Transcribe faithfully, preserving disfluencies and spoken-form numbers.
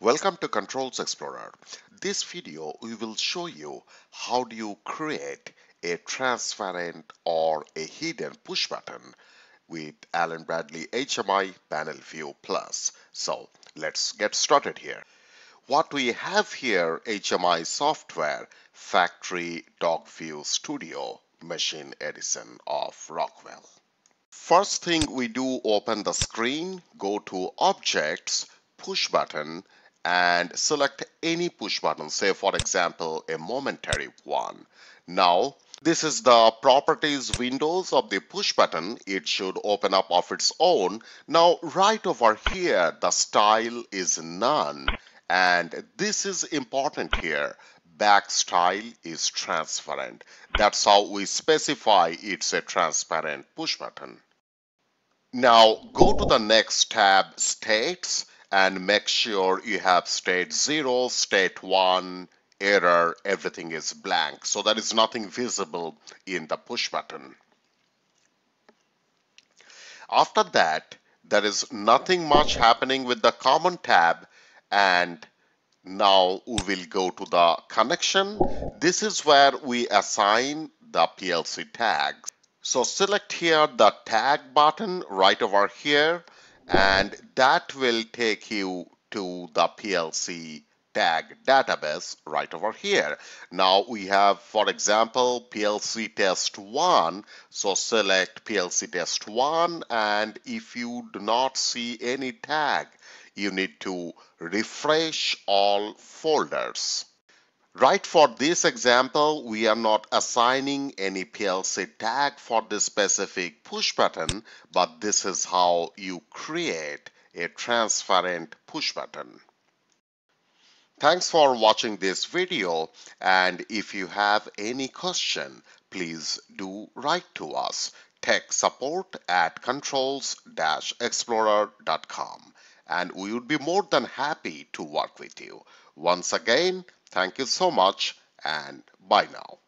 Welcome to Controls Explorer. This video we will show you how do you create a transparent or a hidden push button with Allen Bradley H M I PanelView Plus. So let's get started here. What we have here, H M I software, FactoryTalk View Studio, Machine Edition of Rockwell. First thing we do, open the screen, go to Objects, Push Button, and select any push button, say for example a momentary one. Now this is the properties windows of the push button. It should open up of its own. Now right over here the style is none, and this is important here. Back style is transparent. That's how we specify it's a transparent push button. Now go to the next tab, States, and make sure you have state zero, state one, error, everything is blank. So there is nothing visible in the push button. After that, there is nothing much happening with the common tab, and now we will go to the connection. This is where we assign the P L C tags. So select here the tag button right over here, and that will take you to the P L C tag database right over here. Now we have, for example, P L C test one. So select P L C test one, and if you do not see any tag, you need to refresh all folders. Right, for this example, we are not assigning any P L C tag for this specific push button, but this is how you create a transparent push button. Thanks for watching this video, and if you have any question, please do write to us, tech support at controls dash explorer dot com, and we would be more than happy to work with you. Once again, thank you so much, and bye now.